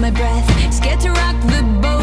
my breath, scared to rock the boat.